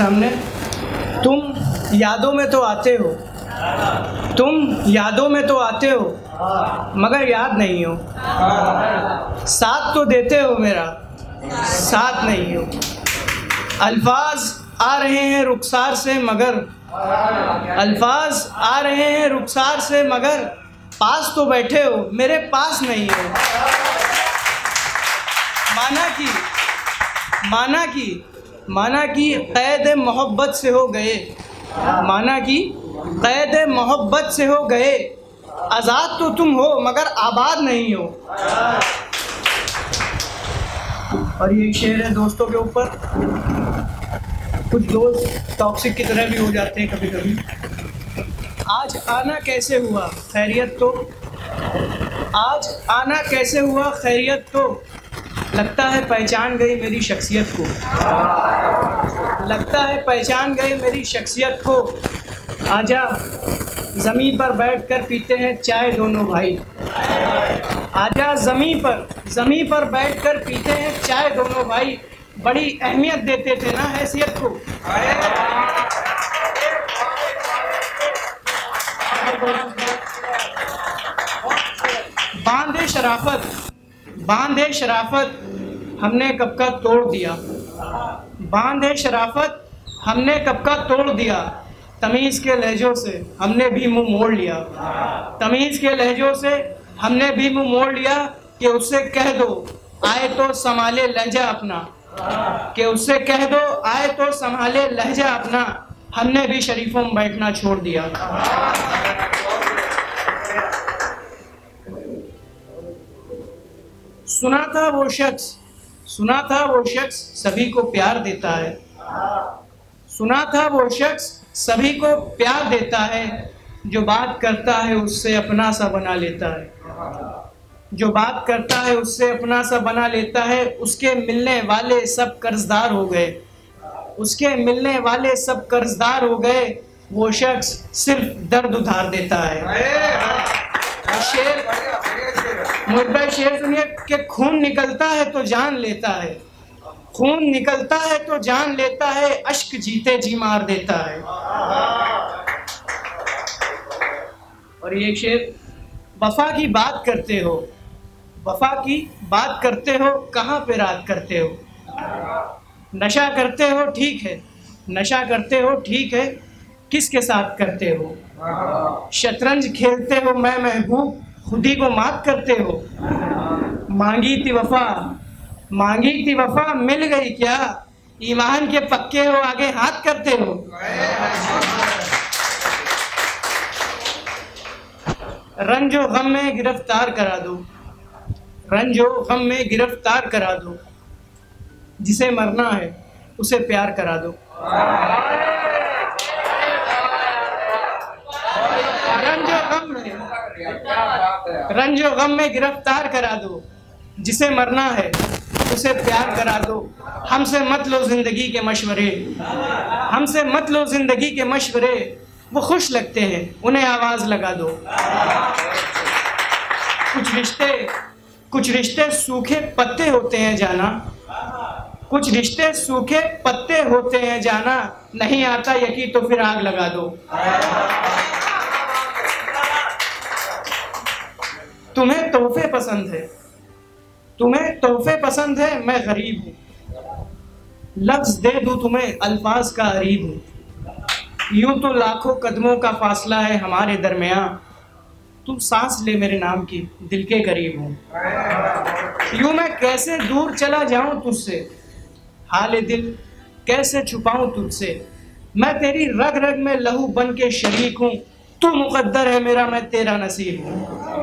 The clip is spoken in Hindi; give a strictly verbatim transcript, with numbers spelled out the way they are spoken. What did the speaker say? सामने। तुम यादों में तो आते हो, तुम यादों में तो आते हो मगर याद नहीं हो। साथ तो देते हो मेरा साथ नहीं हो। अल्फाज आ रहे हैं रुखसार से मगर अल्फाज आ रहे हैं रुखसार से मगर पास तो बैठे हो मेरे पास नहीं हो। माना कि माना कि माना कि क़ैद मोहब्बत से हो गए, माना कि क़ैद मोहब्बत से हो गए। आज़ाद तो तुम हो मगर आबाद नहीं हो। और ये शेर है दोस्तों के ऊपर। कुछ दोस्त टॉक्सिक की तरह भी हो जाते हैं कभी कभी। आज आना कैसे हुआ खैरियत तो, आज आना कैसे हुआ खैरियत तो, लगता है पहचान गई मेरी शख्सियत को, लगता है पहचान गई मेरी शख्सियत को। आजा ज़मीन पर बैठकर पीते हैं चाय दोनों भाई, आजा ज़मीन पर ज़मीन पर बैठकर पीते हैं चाय दोनों भाई। बड़ी अहमियत देते थे ना हैसियत को। बांधे शराफत बांधे शराफत हमने कब का तोड़ दिया, बांधे शराफत हमने कब का तोड़ दिया। तमीज़ के लहजों से हमने भी मुंह मोड़ लिया, तमीज़ के लहजों से हमने भी मुंह मोड़ लिया। कि उससे कह दो आए तो संभाले लहजा अपना, कि उससे कह दो आए तो संभाले लहजा अपना। हमने भी शरीफों में बैठना छोड़ दिया। सुना था वो शख्स सुना था वो शख्स सभी को प्यार देता है, सुना था वो शख्स सभी को प्यार देता है। जो बात करता है उससे अपना सा बना लेता है, जो बात करता है उससे अपना सा बना लेता है। उसके मिलने वाले सब कर्जदार हो गए, उसके मिलने वाले सब कर्जदार हो गए। वो शख्स सिर्फ दर्द उधार देता है। शेर मुर्दा शेर सुनिए कि खून निकलता है तो जान लेता है, खून निकलता है तो जान लेता है। अश्क जीते जी मार देता है। और ये शेर, वफा की बात करते हो वफा की बात करते हो कहाँ पे रात करते हो। नशा करते हो ठीक है नशा करते हो ठीक है किसके साथ करते हो। शतरंज खेलते हो मैं महबूब खुद ही को मात करते हो। मांगी थी वफा मांगी थी वफा मिल गई क्या, ईमान के पक्के हो आगे हाथ करते हो। रंजो गम में गिरफ्तार करा दो, रंजो गम में गिरफ्तार करा दो। जिसे मरना है उसे प्यार करा दो। रंजो गम में रंजो गम में गिरफ्तार करा दो। जिसे मरना है उसे प्यार करा दो। हमसे मत लो जिंदगी के मशवरे, हमसे मत लो जिंदगी के मशवरे। वो खुश लगते हैं उन्हें आवाज़ लगा दो। कुछ रिश्ते कुछ रिश्ते सूखे पत्ते होते हैं जाना, कुछ रिश्ते सूखे पत्ते होते हैं जाना। नहीं आता यकीन तो फिर आग लगा दो। तुम्हें तोहफे पसंद है तुम्हें तोहफे पसंद है मैं गरीब हूँ। लफ्ज दे दूँ तुम्हें अल्फाज का गरीब हूँ। यूं तो लाखों कदमों का फासला है हमारे दरमियाँ, तुम सांस ले मेरे नाम की दिल के करीब हूँ। यूं मैं कैसे दूर चला जाऊँ तुझसे, हाले दिल कैसे छुपाऊँ तुझसे। मैं तेरी रग रग में लहू बन के शरीक हूँ, तू मुकद्दर है मेरा मैं तेरा नसीब हूँ।